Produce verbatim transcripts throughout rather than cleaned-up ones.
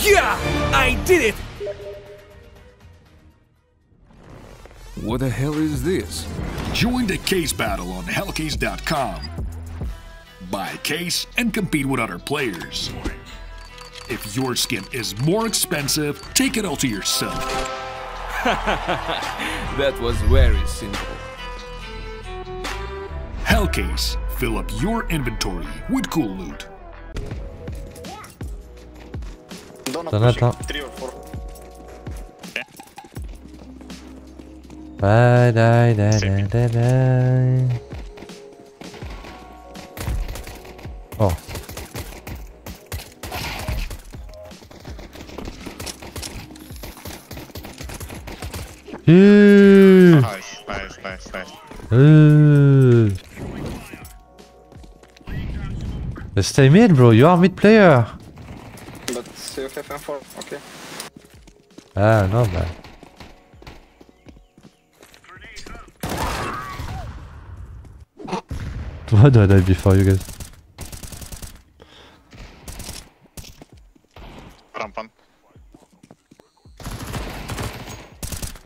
Yeah! I did it! What the hell is this? Join the Case Battle on hellcase dot com. Buy a case and compete with other players. If your skin is more expensive, take it all to yourself. That was very simple. Hellcase. Fill up your inventory with cool loot. Bye, die, die, die, die, die. Oh. Mm. Nice, nice, nice, nice. Mm. Stay mid, bro. You are mid player. But you have M four, okay. Ah, no man. Why do I die before you guys? Rampan.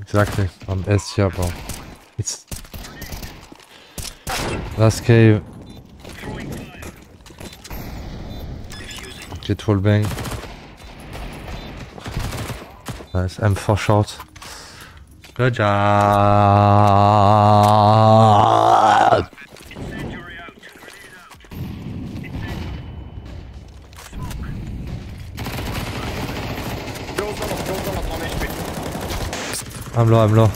Exactly. I'm S here, bro. It's last cave. Get full bang. Nice, M four short. Good job! I'm low, I'm low.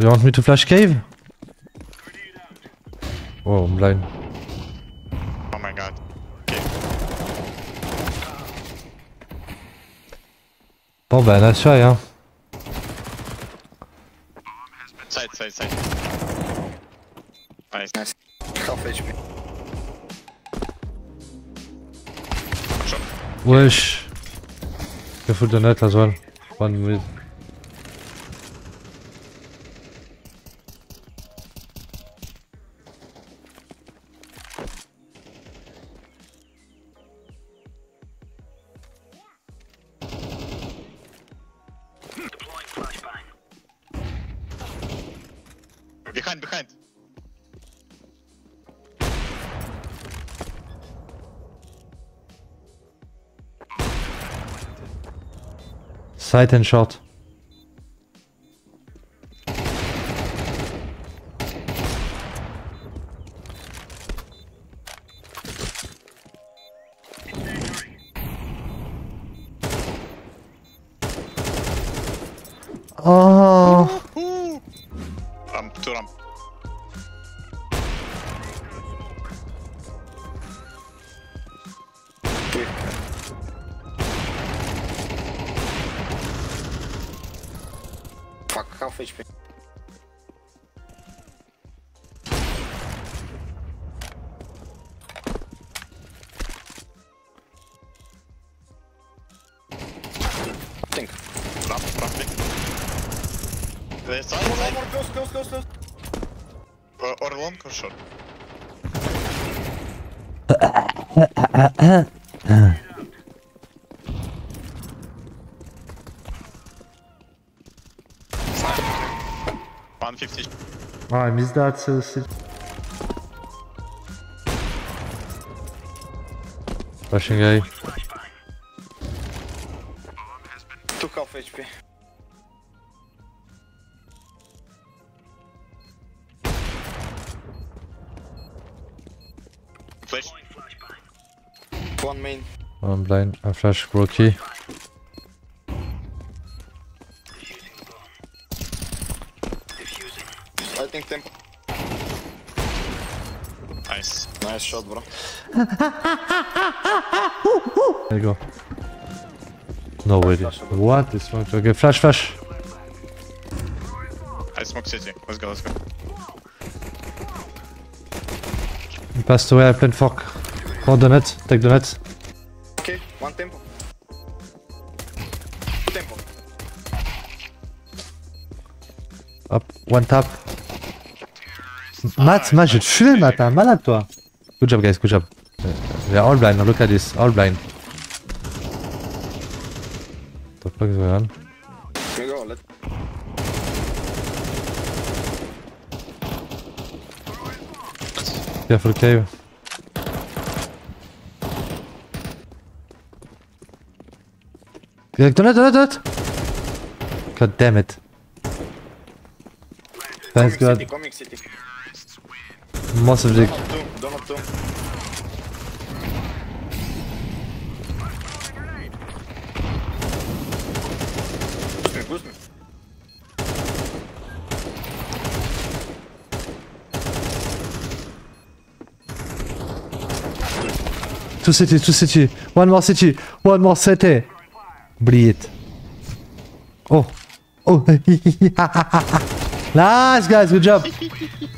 You want me to flash cave? Oh, I'm blind. Oh my god. Bon bah nice try, hein. Side, side, side. Nice, nice. Half H P. Wesh. Careful the net as well. One mid. Behind, behind. Sight and shot. Oh. Ramp to ramp. Fuck, half H P. Think. Ramp, ramp. Side, side. More, close, close, close, close. Or, or long or short. one fifty. Oh, I missed that. So, so. Flashing guy. Took half H P. Flash. One main. I'm blind. I flash Rocky. I think tempo. Nice. Nice shot, bro. There you go. No way. What? This one. Okay, flash, flash. I smoke city. Let's go, let's go. He passed away, I played fork. Oh, the net, take the net. Okay, one tempo. Two tempo. Hop, one tap. Matt, Matt, je te fumais, Matt, t'es un malade toi. Good job guys, good job. We are all blind, look at this, all blind. Toprak zaral. Here we go, let's... Careful cave. Don't it, don't it, don't it. God damn it. Thanks God. Massive dick. Two city, two city, one more city, one more city. Bleed it. Oh, oh, nice guys, good job.